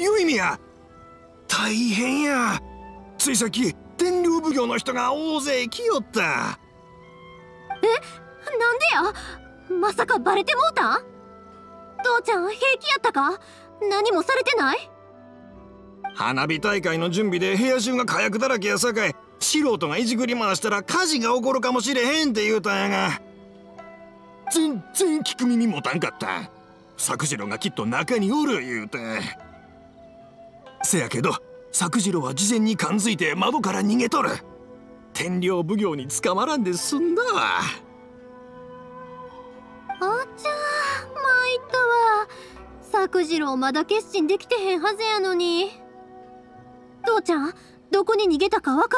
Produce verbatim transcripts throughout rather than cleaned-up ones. Yoimiya、大変や。ついさっき天領奉行の人が大勢来よった。え、なんでや。まさかバレてもうたん。父ちゃん平気やったか。何もされてない。花火大会の準備で部屋中が火薬だらけやさかい、素人がいじくり回したら火事が起こるかもしれへんって言うたんやが、全然聞く耳持たんかった。作次郎がきっと中におる言うて。せやけど作次郎は事前に感づいて窓から逃げとる。天領奉行に捕まらんで済んだわ。あちゃー、参ったわ。作次郎まだ決心できてへんはずやのに。父ちゃんどこに逃げたかわか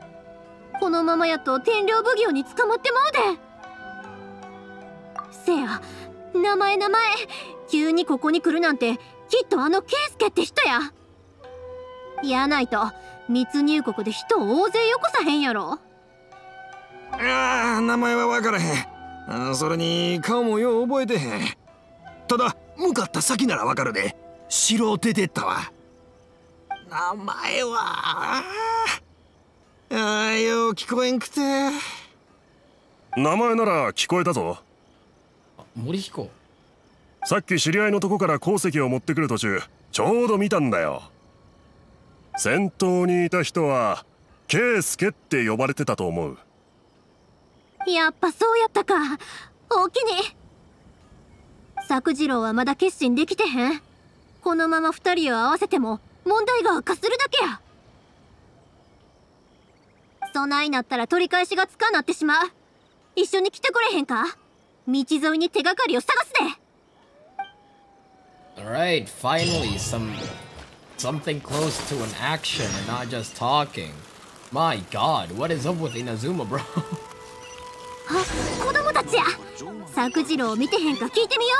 る。このままやと天領奉行に捕まってまうで。せや、名前名前、急にここに来るなんてきっとあのケイスケって人や。やないと密入国で人を大勢よこさへんやろ。ああ、名前は分からへん。あ、それに顔もよう覚えてへん。ただ向かった先なら分かるで。城を出てったわ。名前はああ、よう聞こえんくて。名前なら聞こえたぞ。森彦、さっき知り合いのとこから鉱石を持ってくる途中ちょうど見たんだよ。先頭にいた人は圭介って呼ばれてたと思う。やっぱそうやったか。おおきに。作次郎はまだ決心できてへん。このまま二人を合わせても問題が悪化するだけや。そないなったら取り返しがつかなってしまう。一緒に来てくれへんか。道沿いに手がかりを探すで。 Alright, finally, some, something close to an action and not just talking. My god, what is up with Inazuma, bro? あ、子供たちや。作次郎を見てへんか聞いてみよ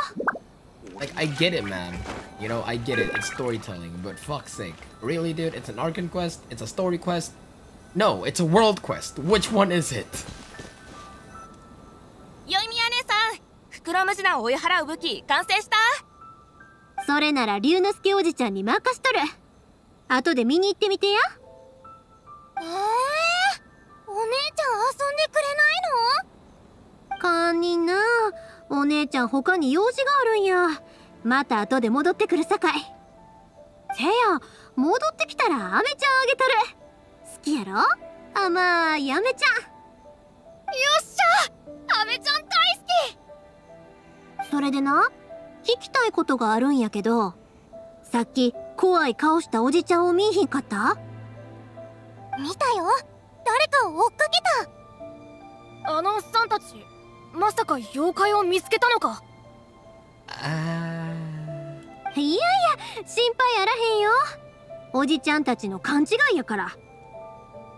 う。 Like, I get it, man. You know, I get it. It's storytelling, but fuck's sake. Really, dude? It's an Arcan quest? It's a story quest? No, it's a world quest. Which one is it? 黒ムジナを追い払う武器完成した。それなら龍之介おじちゃんに任しとる。後で見に行ってみてや。えー、お姉ちゃん遊んでくれないの。堪忍な。お姉ちゃん他に用事があるんや。また後で戻ってくるさかい。せや、戻ってきたらアメちゃんあげたる。好きやろ甘いアメちゃん。よっしゃ、アメちゃん大好き。それでな、聞きたいことがあるんやけど、さっき怖い顔したおじちゃんを見いひんかった？見たよ、誰かを追っかけた。あのおっさんたち、まさか妖怪を見つけたのか。あー、いやいや、心配あらへんよ。おじちゃんたちの勘違いやから。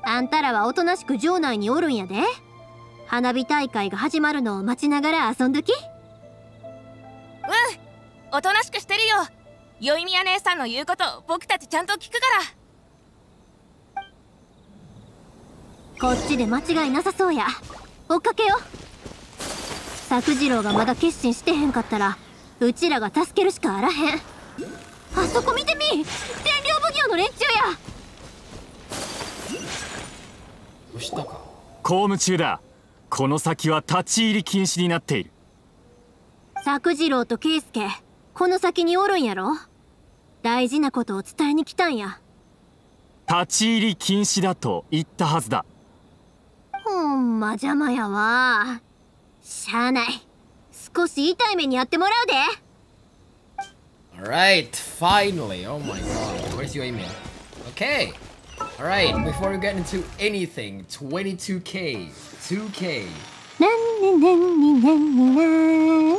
あんたらはおとなしく城内におるんやで。花火大会が始まるのを待ちながら遊んどき。うん、おとなしくしてるよ。よいみや姉さんの言うこと、僕たちちゃんと聞くから。こっちで間違いなさそうや。追っかけよ。作次郎がまだ決心してへんかったら、うちらが助けるしかあらへん。あそこ見てみ、天領奉行の連中や。どうしたか。公務中だ。この先は立ち入り禁止になっている。作次郎と圭介、この先におるんやろ。大事なことを伝えに来たんや。立ち入り禁止だと言ったはずだ。ほんま邪魔やわ。しゃあない、少し痛い目にやってもらうで。 Alright, finally. Oh my god, where's your email? Okay. Alright, before we get into anything, twenty-two K. two K. なんねんねんねんねんねん。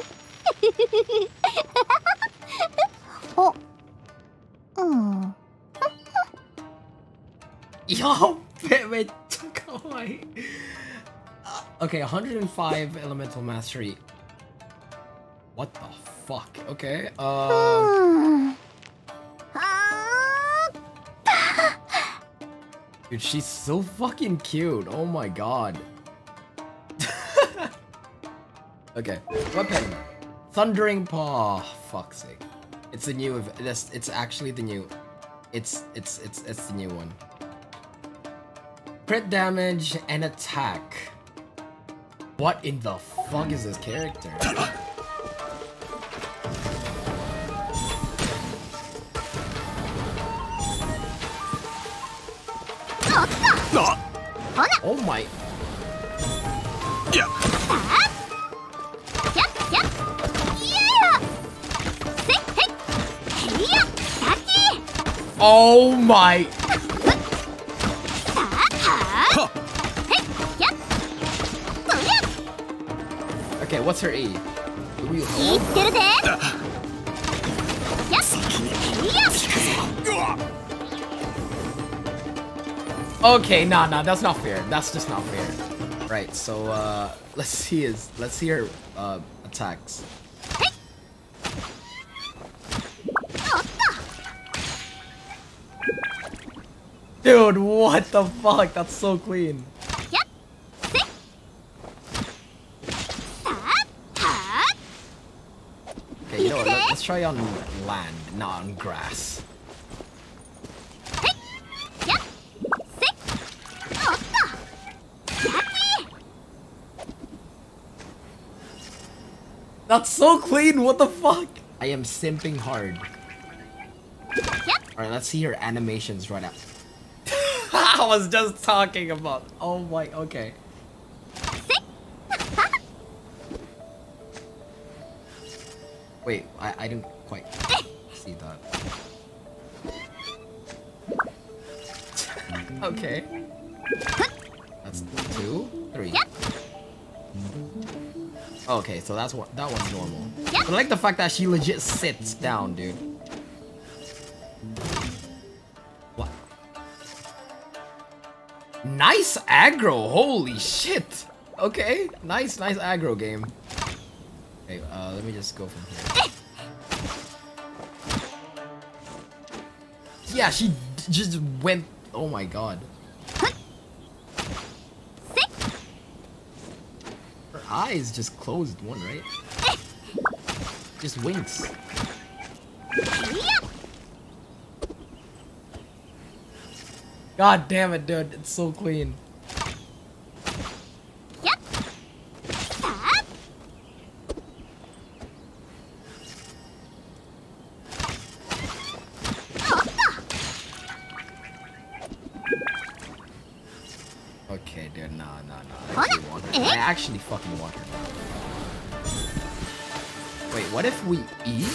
お、うん。やっべ、めっちゃかわいい。Okay, one hundred five elemental mastery. What the fuck? Okay, uh. Dude, she's so fucking cute. Oh my god. Okay, weapon. Thundering Paw. Fuck's sake. It's the new. That's. It's actually the new. It's. It's. It's. It's the new one. Crit damage and attack. What in the fuck is this character? Oh my. Yeah. Yep, yep. Yeah. Sick, sick. Yeah. Lucky. Oh my. Okay, what's her E? Okay, nah, nah, that's not fair. That's just not fair. Right, so uh, let's see his, let's see her uh, attacks. Dude, what the fuck? That's so clean. Okay, you know what? Let's try on land, not on grass. That's so clean, what the fuck? I am simping hard. Alright, let's see your animations right now. I was just talking about. Oh my, okay. Wait, I, I didn't quite see that. Okay. That's two, three. Okay, so that's what that one's normal. But I like the fact that she legit sits down, dude. What? Nice aggro, holy shit! Okay, nice, nice aggro game. Hey, uh, let me just go from here. Yeah, she d just went. Oh my god. Her eyes just closed one, right? Just winks. God damn it, dude. It's so clean. Okay, dude, no, no, no. I actually want her. I actually fucking want her. Wait, what if we eat?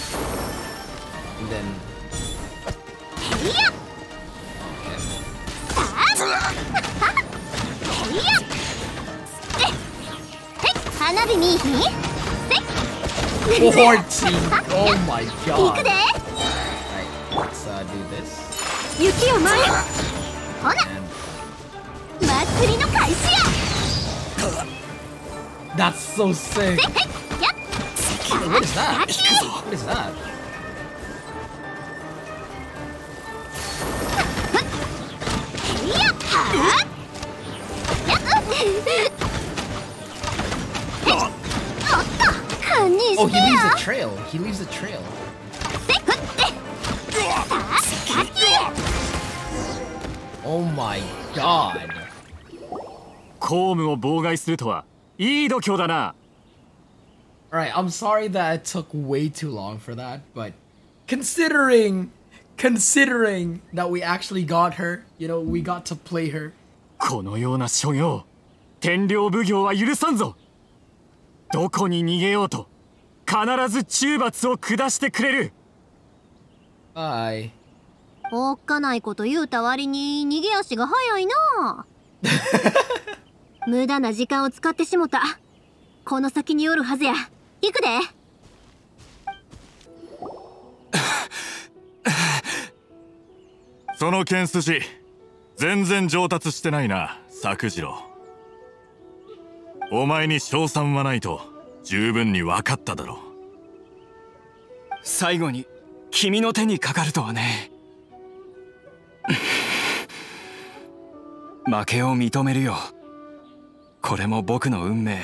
And then. Okay. fourteen! Oh my god! Alright, let's uh, do this. And that's so sick. What is that? What is that? Oh, he leaves a trail. He leaves a trail. Oh my god. 公務を妨害するとはいい度胸だな。Alright, I'm sorry that it took way too long for that, but considering considering that we actually got her, you know, we got to play her. このような所業、天領奉行は許さんぞ。どこに逃げようと必ず中罰を下してくれる。はい。おっかないこと言うた割に逃げ足が早いな。無駄な時間を使ってしもた。この先におるはずや。行くで。その剣筋、全然上達してないな、作次郎。お前に賞賛はないと十分に分かっただろう。最後に君の手にかかるとはね。負けを認めるよ。これも僕の運命。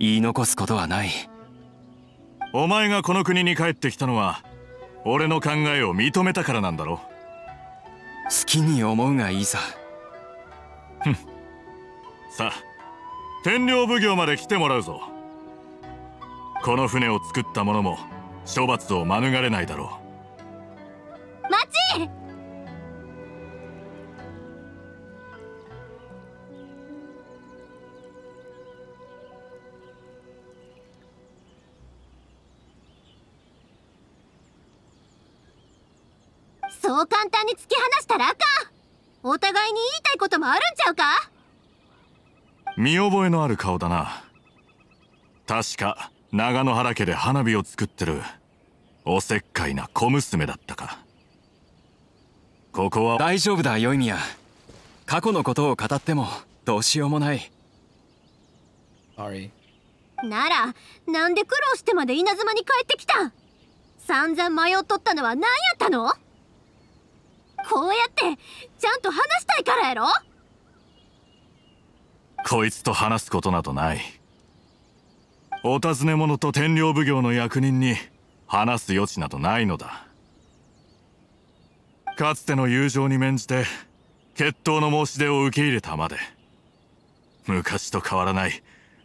言い残すことはない。お前がこの国に帰ってきたのは俺の考えを認めたからなんだろ。好きに思うがいいさ。ふん。さあ、天領奉行まで来てもらうぞ。この船を作った者も処罰を免れないだろう。待ち！そう簡単に突き放したらあかん。お互いに言いたいこともあるんちゃうか？見覚えのある顔だな。確か長野原家で花火を作ってるおせっかいな小娘だったか。ここは大丈夫だ宵宮。過去のことを語ってもどうしようもない。ならなんで苦労してまで稲妻に帰ってきたん？散々迷っとったのは何やったの？こうやってちゃんと話したいからやろ。こいつと話すことなどない。お尋ね者と天領奉行の役人に話す余地などないのだ。かつての友情に免じて決闘の申し出を受け入れたまで。昔と変わらない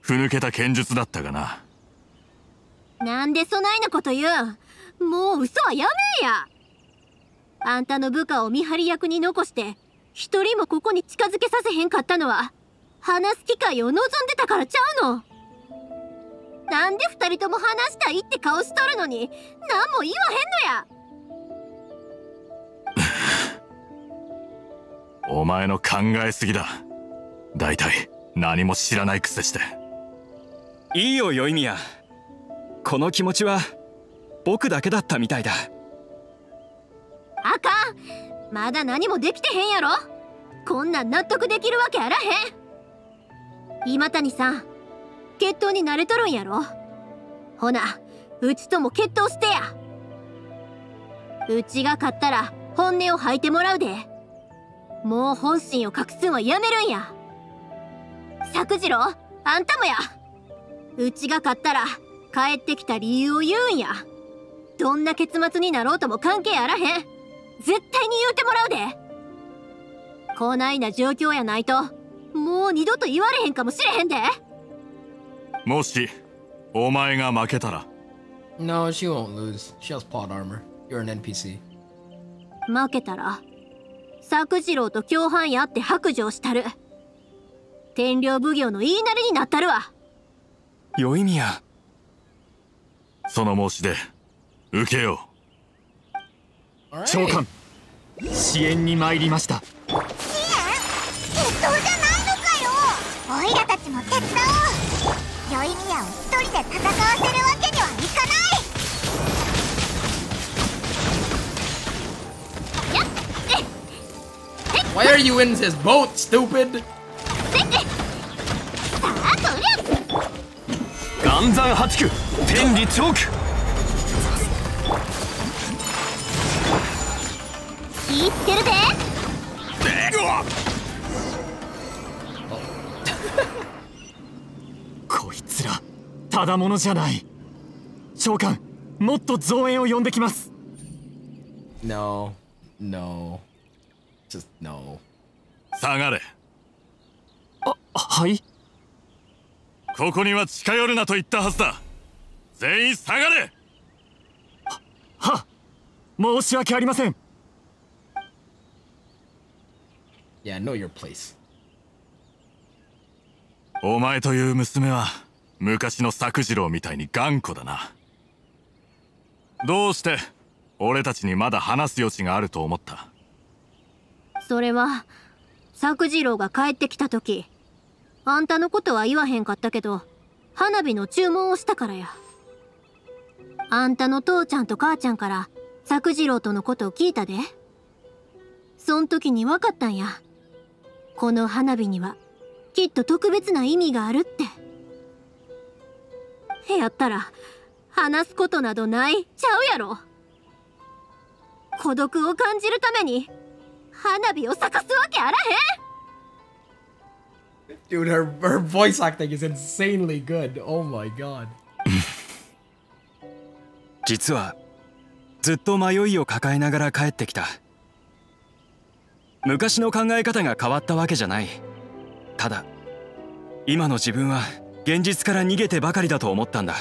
ふぬけた剣術だったがな。なんでそないなこと言う。もう嘘はやめえや。あんたの部下を見張り役に残して一人もここに近づけさせへんかったのは話す機会を望んでたからちゃうの。なんで二人とも話したいって顔しとるのに何も言わへんのや。お前の考えすぎだ。大体何も知らないくせして。いいよヨイミヤ。この気持ちは僕だけだったみたいだ。あかん。まだ何もできてへんやろ。こんなん納得できるわけあらへん。今谷さん決闘に慣れとるんやろ。ほなうちとも決闘してや。うちが勝ったら本音を吐いてもらうで。もう本心を隠すんはやめるんや。作次郎あんたもや。うちが勝ったら帰ってきた理由を言うんや。どんな結末になろうとも関係あらへん。絶対に言うてもらうで。こないな状況やないともう二度と言われへんかもしれへんで。もしお前が負けたら。 No, she won't lose. She has plot armor. You're an エヌピーシー. 負けたら作次郎と共犯やって白状したる。天領奉行の言いなりになったるわ。宵宮、その申し出受けよう。長官、支援に参りました。支援？決闘じゃないのかよ。おいらたちも手伝おう。ヨイミヤを一人で戦わせるわけにはいかない。やっえっ Why are you in this boat, stupid? 岩山八九、天理チョーク。気ぃつけるで。こいつらただものじゃない。長官、もっと増援を呼んできます。 No No Just no。 下がれ。あ、はい。ここには近寄るなと言ったはずだ。全員下がれ。は、は申し訳ありません。Yeah, know your place. お前という娘は昔の作次郎みたいに頑固だな。どうして俺たちにまだ話す余地があると思った？それは作次郎が帰ってきた時あんたのことは言わへんかったけど花火の注文をしたからや。あんたの父ちゃんと母ちゃんから作次郎とのことを聞いたで。そん時に分かったんや。この花火にはきっと特別な意味があるって。やったら話すことなどないちゃうやろ。孤独を感じるために花火を咲かすわけあらへん。 Dude, her, her voice acting is insanely good. Oh my god. 実はずっと迷いを抱えながら帰ってきた。昔の考え方が変わったわけじゃない。ただ今の自分は現実から逃げてばかりだと思ったんだ。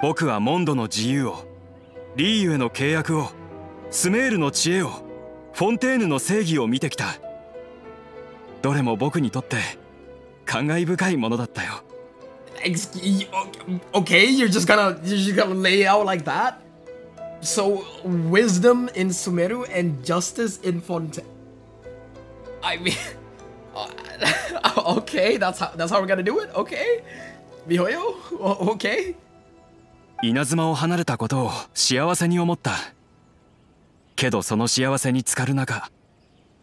僕はモンドの自由を、リーユへの契約を、スメールの知恵を、フォンテーヌの正義を見てきた。どれも僕にとって感慨深いものだったよ。Okay, you're just gonna you're just gonna lay it out like that. So wisdom in Sumeru and justice in Fontaine. I mean, okay, that's how that's how we're gonna do it. Okay, Mihoyo. Okay. 稲妻を離れたことを幸せに思った。けどその幸せに浸かる中、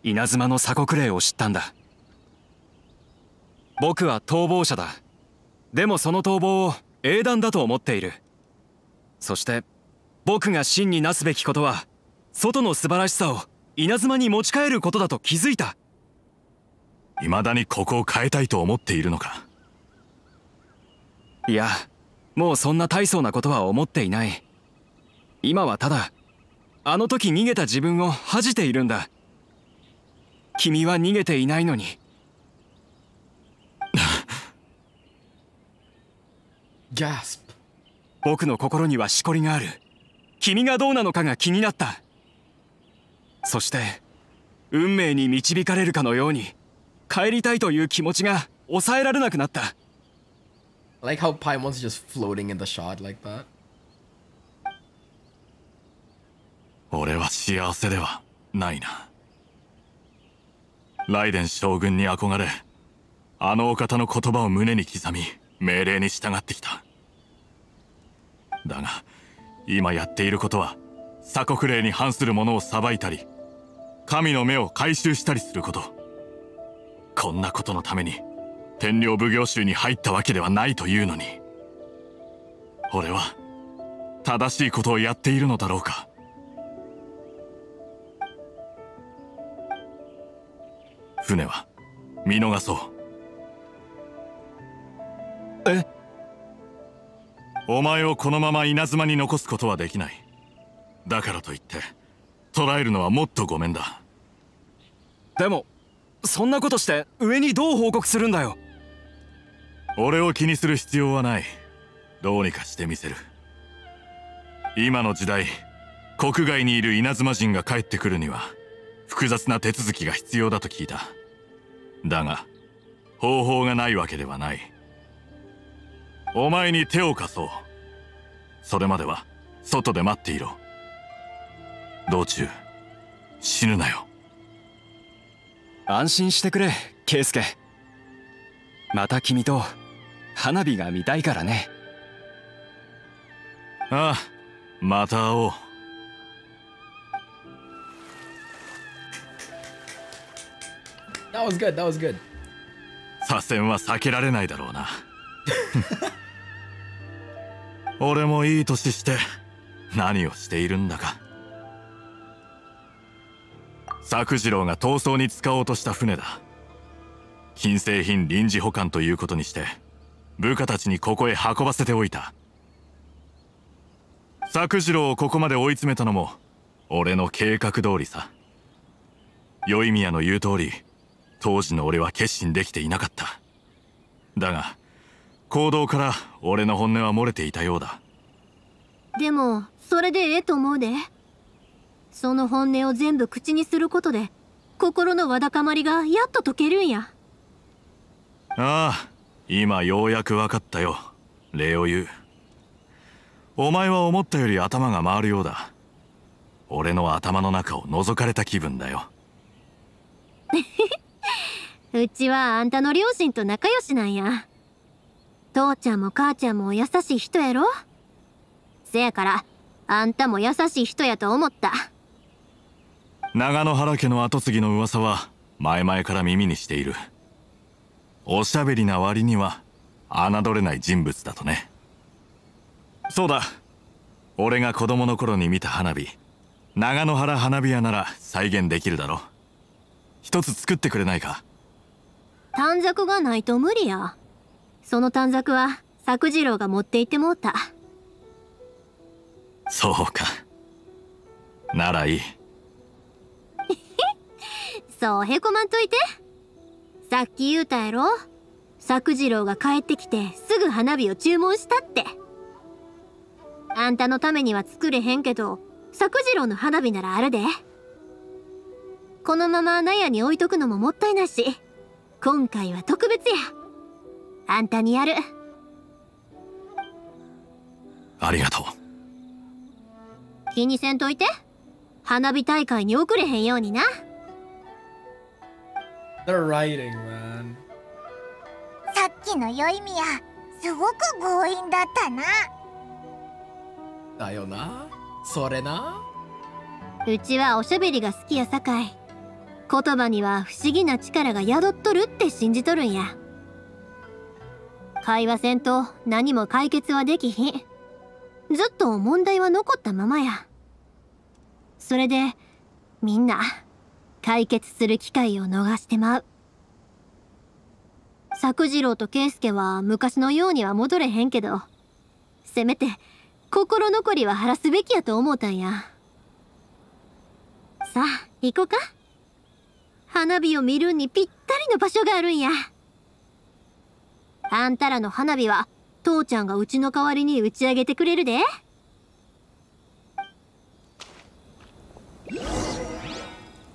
稲妻の鎖国令を知ったんだ。僕は逃亡者だ。でもその逃亡を英断だと思っている。そして僕が真になすべきことは、外の素晴らしさを稲妻に持ち帰ることだと気づいた。未だにここを変えたいと思っているのか。いや、もうそんな大層なことは思っていない。今はただあの時逃げた自分を恥じているんだ。君は逃げていないのに。僕の心にはしこりがある。君がどうなのかが気になった。そして運命に導かれるかのように帰りたいという気持ちが抑えられなくなった。俺は幸せではないな。ライデン将軍に憧れ、あのお方の言葉を胸に刻み、命令に従ってきた。だが今やっていることは、鎖国令に反する者を裁いたり、神の目を回収したりすること。こんなことのために天領奉行衆に入ったわけではないというのに、俺は正しいことをやっているのだろうか。船は見逃そう。え？お前をこのまま稲妻に残すことはできない。だからといって捕らえるのはもっとごめんだ。でもそんなことして上にどう報告するんだよ。俺を気にする必要はない。どうにかしてみせる。今の時代、国外にいる稲妻人が帰ってくるには複雑な手続きが必要だと聞いた。だが方法がないわけではない。お前に手を貸そう。それまでは外で待っていろ。道中死ぬなよ。安心してくれ、圭介。また君と花火が見たいからね。ああ、また会おう。That was good, that was good. 左遷は避けられないだろうな。俺もいい年して何をしているんだか。作次郎が逃走に使おうとした船だ。金製品臨時保管ということにして、部下たちにここへ運ばせておいた。作次郎をここまで追い詰めたのも俺の計画通りさ。宵宮の言う通り、当時の俺は決心できていなかった。だが行動から俺の本音は漏れていたようだ。でもそれでええと思うで。その本音を全部口にすることで、心のわだかまりがやっと解けるんや。ああ、今ようやく分かったよ、礼を言う。お前は思ったより頭が回るようだ。俺の頭の中を覗かれた気分だよ。うちはあんたの両親と仲良しなんや。父ちゃんも母ちゃんも優しい人やろ。せやからあんたも優しい人やと思った。長野原家の跡継ぎの噂は前々から耳にしている。おしゃべりな割には侮れない人物だとね。そうだ、俺が子供の頃に見た花火、長野原花火屋なら再現できるだろ。一つ作ってくれないか。短冊がないと無理や。その短冊は作次郎が持っていってもうた。そうか。ならいい。そうへこまんといて。さっき言うたやろ、作次郎が帰ってきてすぐ花火を注文したって。あんたのためには作れへんけど、作次郎の花火ならあるで。このまま納屋に置いとくのももったいないし、今回は特別や。あんたにやる。ありがとう。気にせんといて。花火大会に遅れへんようにな。They're writing, man. さっきのよいみや、すごく強引だったな。だよな、それな。うちはおしゃべりが好きやさかい、言葉には不思議な力が宿っとるって信じとるんや。会話せんと何も解決はできひん。ずっと問題は残ったままや。それでみんな解決する機会を逃してまう。作次郎と圭介は昔のようには戻れへんけど、せめて心残りは晴らすべきやと思うたんや。さあ行こうか。花火を見るにぴったりの場所があるんや。あんたらの花火は父ちゃんがうちの代わりに打ち上げてくれるで。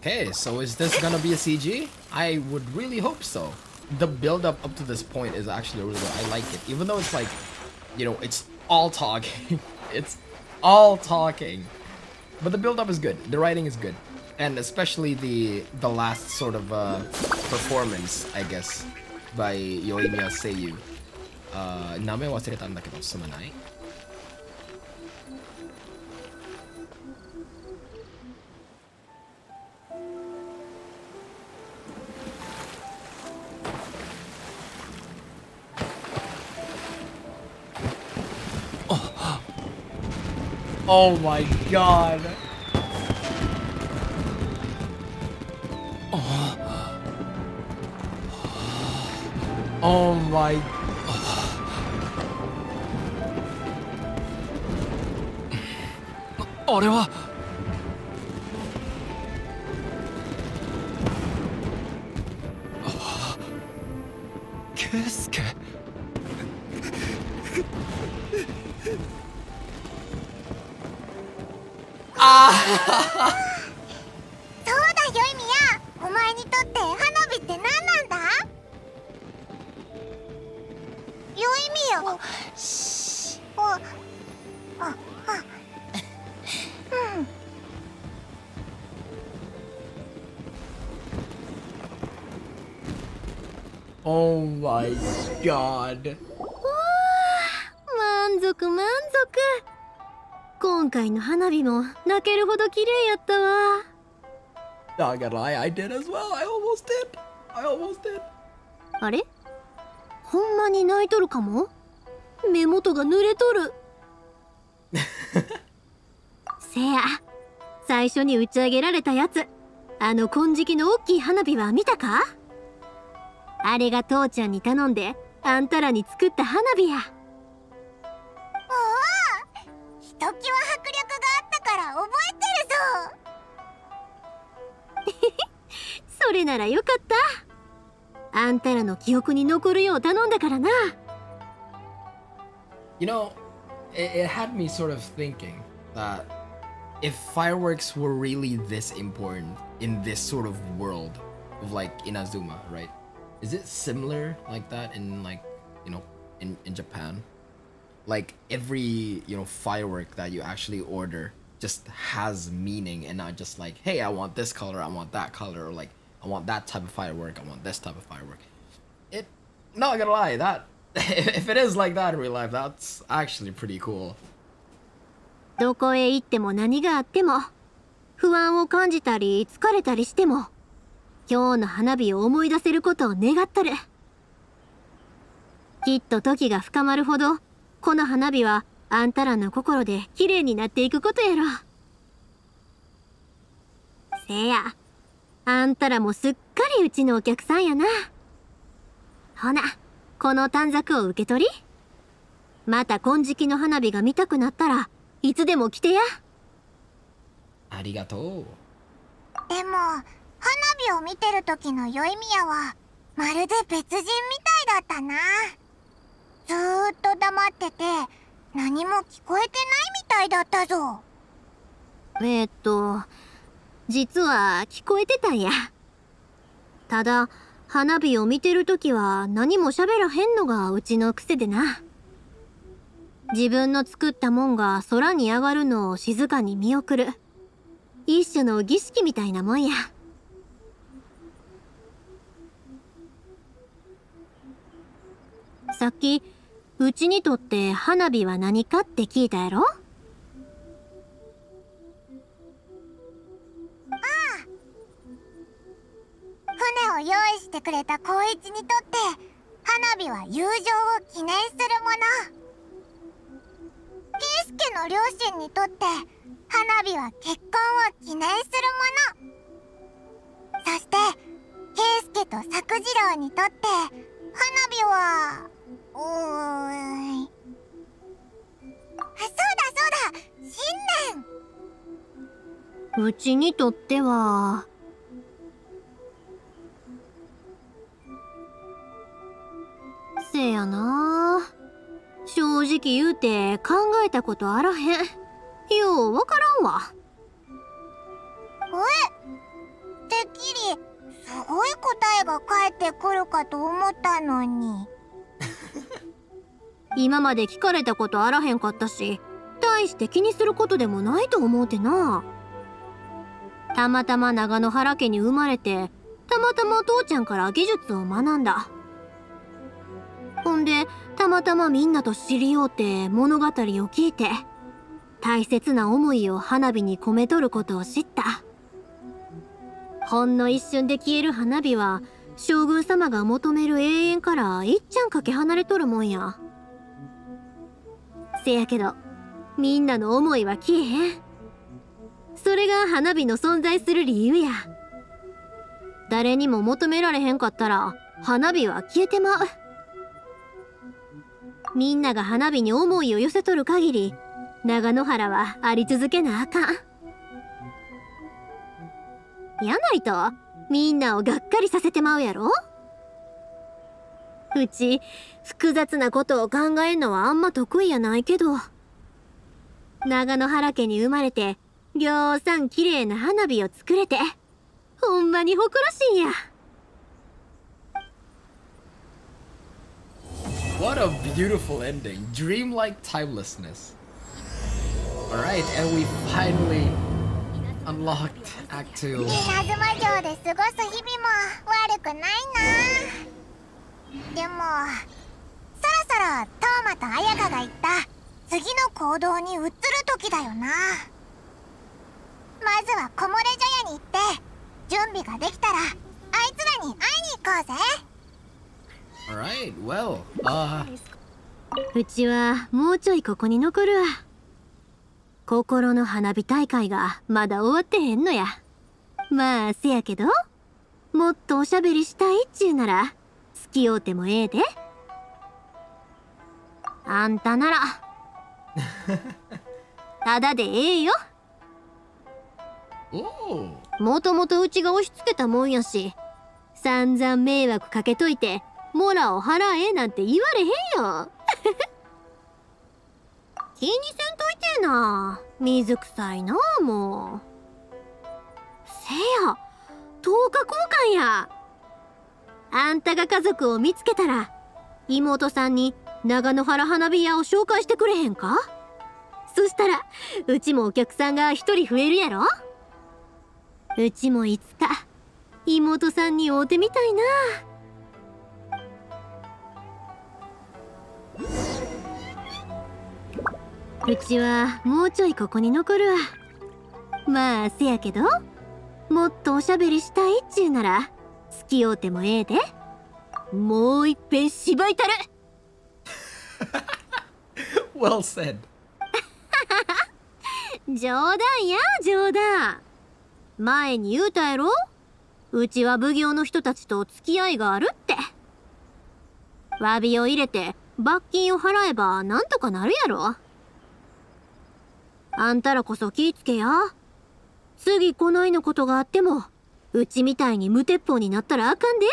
Okay, so is this gonna be a C G? I would really hope so. The build-up up to this point is actually really good. I like it, even though it's like, you know, it's all talking. It's all talking. But the build-up is good. The writing is good, and especially the the last sort of uh, performance, I guess, by Yoimiya Seiyu. Uh, 名前忘れたんだけど、すまない。Oh my god. Oh, oh my god. あれはケイスケ。そうだよいみや、お前にとって花火って何なんだ？よいみや、お、お、あ、あ、うん。Oh my god。わあ、満足満足。今回の花火も泣けるほど綺麗やったわ。だから、I did as well. I almost did. I almost did. あれ？ほんまに泣いとるかも？目元が濡れとる。せや、最初に打ち上げられたやつ、あの金色の大きい花火は見たか？あれが父ちゃんに頼んで、あんたらに作った花火や。時は迫力があったから覚えてるぞ。それならよかった。あんたらの記憶に残るよう頼んだからな。 You know, it, it had me sort of thinking that if fireworks were really this important in this sort of world of like Inazuma, right? Is it similar like that in like, you know, in, in Japan?Like every, you know, firework that you actually order just has meaning and not just like, hey, I want this color, I want that color, or like, I want that type of firework, I want this type of firework. It, not gonna lie, that, if it is like that in real life, that's actually pretty cool. どこへ行っても何があっても、不安を感じたり疲れたりしても、今日の花火を思い出せることを願っとる。きっと時が深まるほど、この花火はあんたらの心で綺麗になっていくことやろ。せや、あんたらもすっかりうちのお客さんやな。ほな、この短冊を受け取り。また金色の花火が見たくなったらいつでも来てや。ありがとう。でも花火を見てる時のヨイミヤはまるで別人みたいだったな。ずーっと黙ってて何も聞こえてないみたいだったぞ。えっと実は聞こえてたんや。ただ花火を見てるときは何も喋らへんのがうちの癖でな。自分の作ったもんが空に上がるのを静かに見送る、一種の儀式みたいなもんや。さっきうちにとって花火は何かって聞いたやろ。ああ、船を用意してくれた光一にとって花火は友情を記念するもの。圭介の両親にとって花火は結婚を記念するもの。そして圭介と作次郎にとって花火はおーい、あ、そうだそうだ、新年。うちにとってはせやな、正直言うて考えたことあらへん。ようわからんわ。え、てっきりすごい答えが返ってくるかと思ったのに。今まで聞かれたことあらへんかったし、大して気にすることでもないと思うてな。たまたま長野原家に生まれて、たまたま父ちゃんから技術を学んだ。ほんでたまたまみんなと知り合うて物語を聞いて、大切な思いを花火に込めとることを知った。ほんの一瞬で消える花火は将軍様が求める永遠からいっちゃんかけ離れとるもんや。せやけどみんなの思いは消えへん。それが花火の存在する理由や。誰にも求められへんかったら花火は消えてまう。みんなが花火に思いを寄せとる限り、長野原はあり続けなあかん。やないとみんなをがっかりさせてまうやろ。うち複雑なことを考えんのはあんま得意やないけど、長野原家に生まれてぎょうさん綺麗な花火を作れてほんまに誇らしいんや。 What a beautiful ending. Dreamlike timelessness. Alright, and we finally unlocked Act two. 稲妻城で過ごす日々も悪くないな。でもそろそろトーマとアヤカが言った次の行動に移る時だよな。まずは木漏れ茶屋に行って準備ができたらあいつらに会いに行こうぜ。 Alright, well, uh... うちはもうちょいここに残るわ。心の花火大会がまだ終わってへんのや。まあせやけどもっとおしゃべりしたいっちゅうなら付き合うてもええで。あんたならただでええよ。もともとうちが押し付けたもんやし、散々迷惑かけといてモラを払えなんて言われへんよ。気にせんといてな、水臭いな。もうせやとおか交換や。あんたが家族を見つけたら妹さんに長野原花火屋を紹介してくれへんか。そしたらうちもお客さんが一人増えるやろ。うちもいつか妹さんに会うてみたいな。うちはもうちょいここに残るわ。まあせやけどもっとおしゃべりしたいっちゅうなら付き合うてもええで。もういっぺんしばいたる。Well said. 冗談や冗談。前に言うたやろ、うちは奉行の人たちと付き合いがあるって。詫びを入れて罰金を払えばなんとかなるやろ。あんたらこそ気ぃつけや。次来ないのことがあってもうちみたいに無鉄砲になったらあかんで。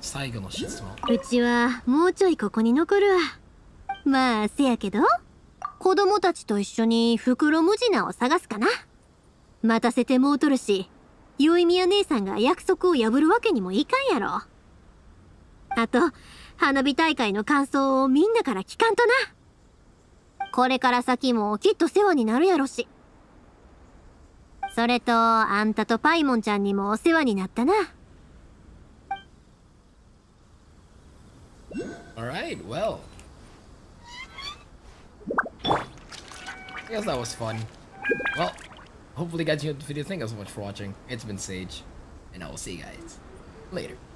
最後の質問。うちはもうちょいここに残るわ。まあせやけど子供たちと一緒に袋ムジナを探すかな。待たせてもうとるしYoimiya姉さんが約束を破るわけにもいかんやろ。あと花火大会の感想をみんなから聞かんとな。これから先もきっと世話になるやろし。それとあんたとパイモンちゃんにもお世話になったな。Alright, well. I guess that was fun. Well, hopefully you guys enjoyed the video. Thank you so much for watching. It's been Sage, and I will see you guys later.